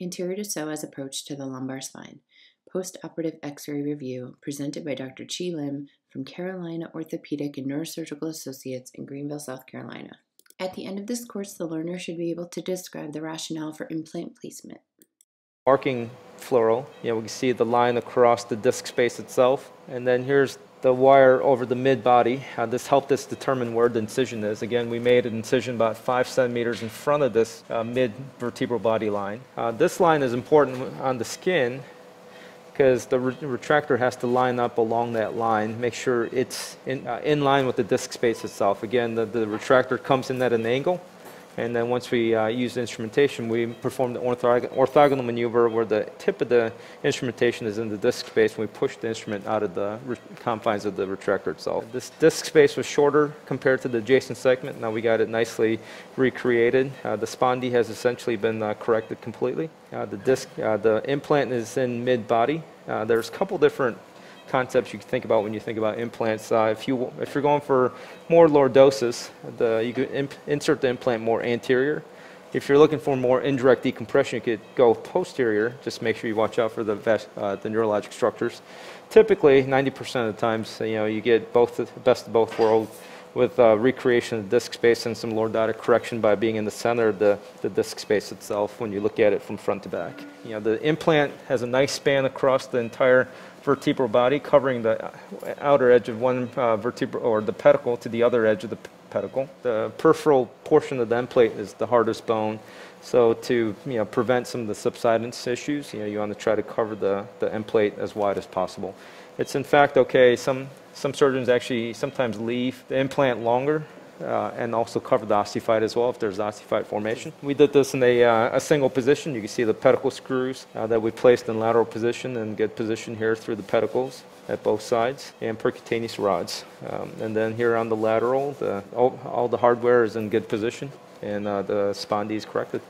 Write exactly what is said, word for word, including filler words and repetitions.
Anterior to Psoas approach to the lumbar spine. Post-operative X-ray review presented by Doctor Chi Lim from Carolina Orthopedic and Neurosurgical Associates in Greenville, South Carolina. At the end of this course, the learner should be able to describe the rationale for implant placement. Arcing fluoral, you know, we can see the line across the disc space itself, and then here's the wire over the mid-body. Uh, this helped us determine where the incision is. Again, we made an incision about five centimeters in front of this uh, mid-vertebral body line. Uh, this line is important on the skin because the re retractor has to line up along that line, make sure it's in, uh, in line with the disc space itself. Again, the, the retractor comes in at an angle, and then once we uh, used instrumentation, we performed the orthog orthogonal maneuver where the tip of the instrumentation is in the disc space, and we pushed the instrument out of the confines of the retractor itself. This disc space was shorter compared to the adjacent segment. Now we got it nicely recreated. Uh, the spondy has essentially been uh, corrected completely. Uh, the disc, uh, the implant is in mid-body. Uh, there's a couple different concepts you can think about when you think about implants. Uh, if, you, if you're going for more lordosis, the, you could imp, insert the implant more anterior. If you're looking for more indirect decompression, you could go posterior. Just make sure you watch out for the, uh, the neurologic structures. Typically, ninety percent of the times, you know, you get both the best of both worlds with uh, recreation of the disc space and some lordotic correction by being in the center of the, the disc space itself when you look at it from front to back. You know, the implant has a nice span across the entire vertebral body, covering the outer edge of one uh, vertebral, or the pedicle, to the other edge of the pedicle. The peripheral portion of the implant is the hardest bone, so to you know, prevent some of the subsidence issues, you know, you want to try to cover the, the implant as wide as possible. It's in fact okay, some, some surgeons actually sometimes leave the implant longer Uh, and also cover the ossified as well if there's ossified formation. We did this in a, uh, a single position. You can see the pedicle screws uh, that we placed in lateral position and good position here through the pedicles at both sides, and percutaneous rods. Um, and then here on the lateral, the, all, all the hardware is in good position, and uh, the spondy is corrected.